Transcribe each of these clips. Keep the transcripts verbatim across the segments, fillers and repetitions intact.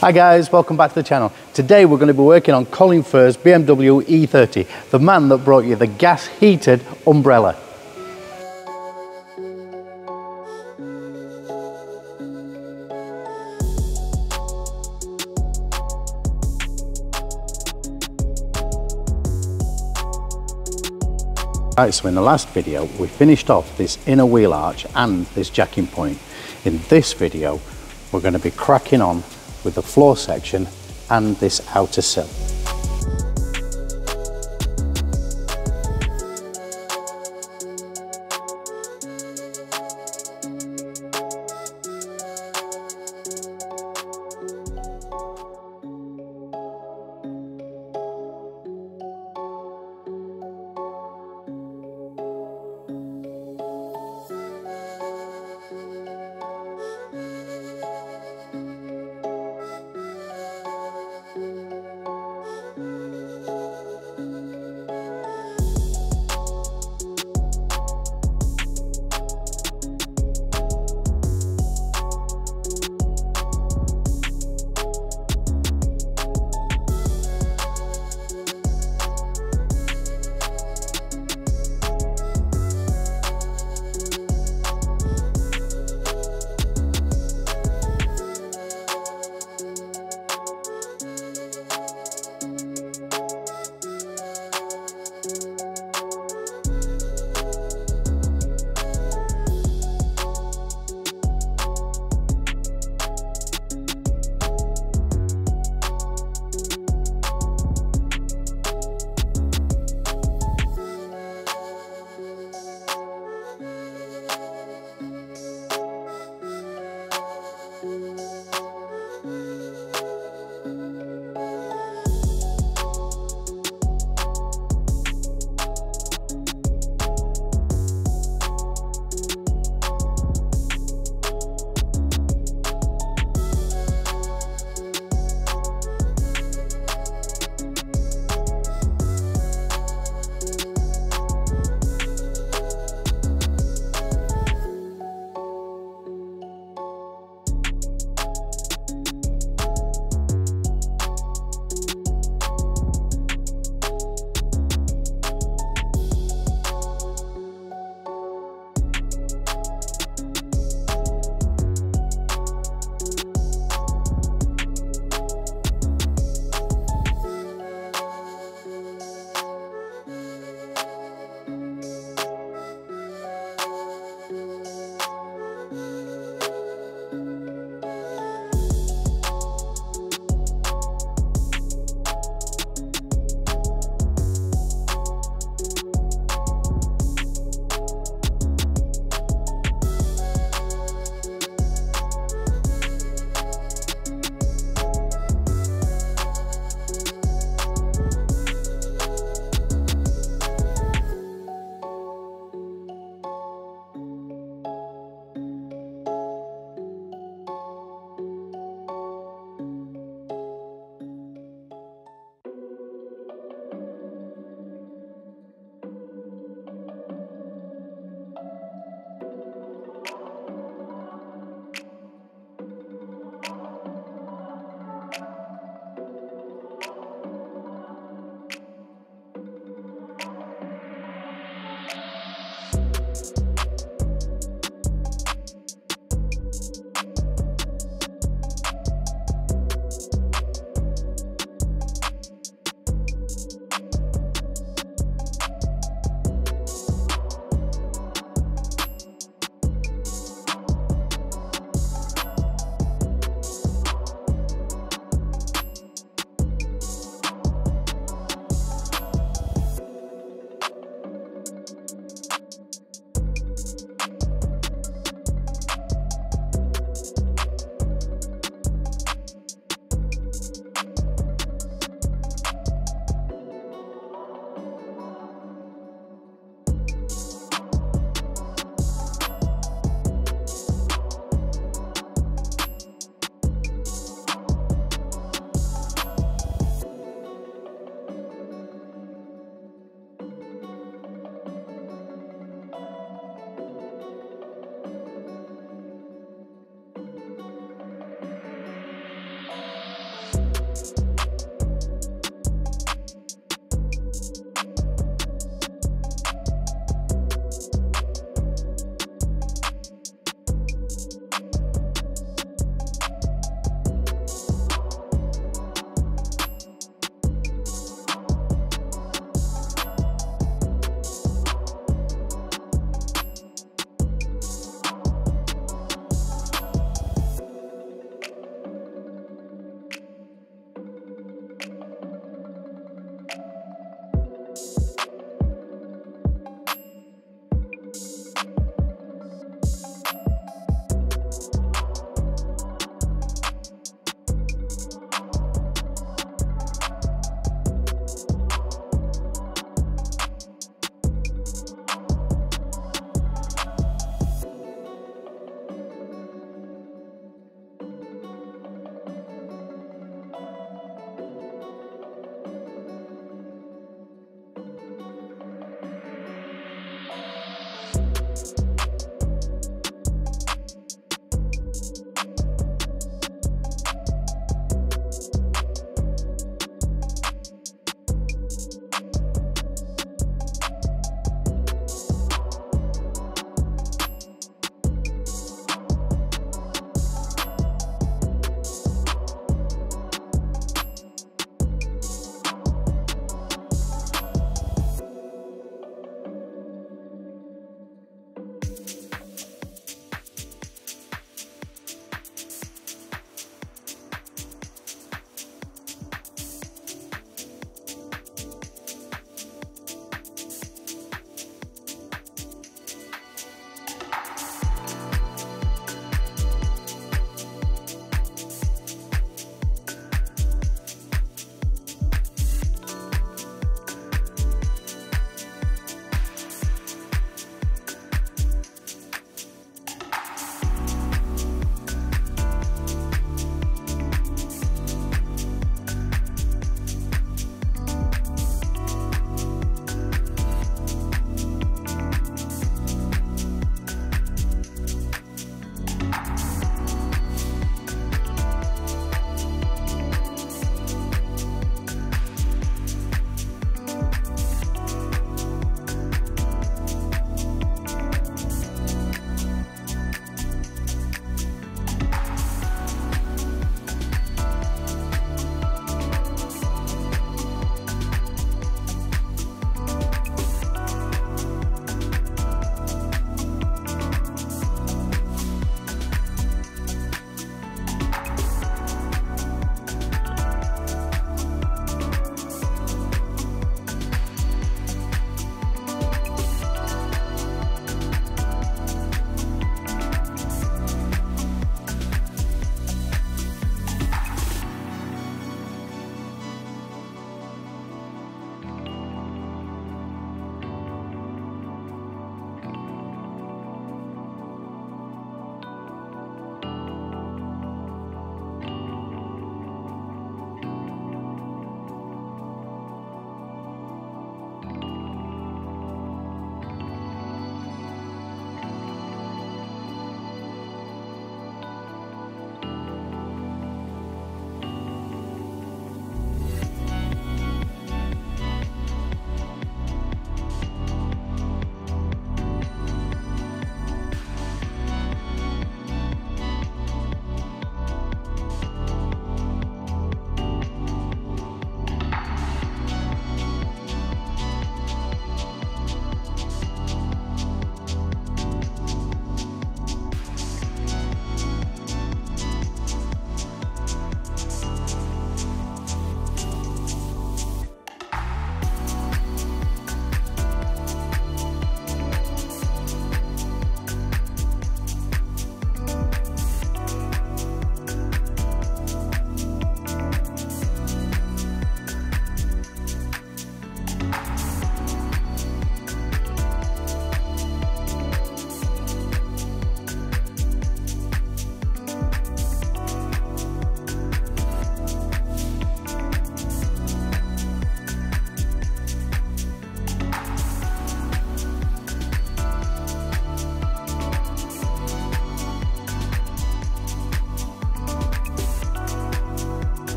Hi guys, welcome back to the channel. Today we're going to be working on Colin Furze's B M W E thirty, the man that brought you the gas heated umbrella. Right, so in the last video we finished off this inner wheel arch and this jacking point. In this video we're going to be cracking on with the floor section and this outer sill.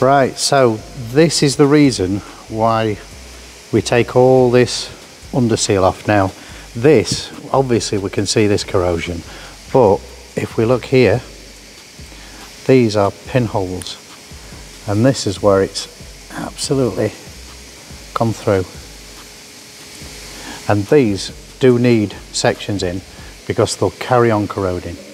Right, so this is the reason why we take all this under seal off. Now this, obviously we can see this corrosion, but if we look here, these are pinholes, and this is where it's absolutely gone through. And these do need sections in because they'll carry on corroding.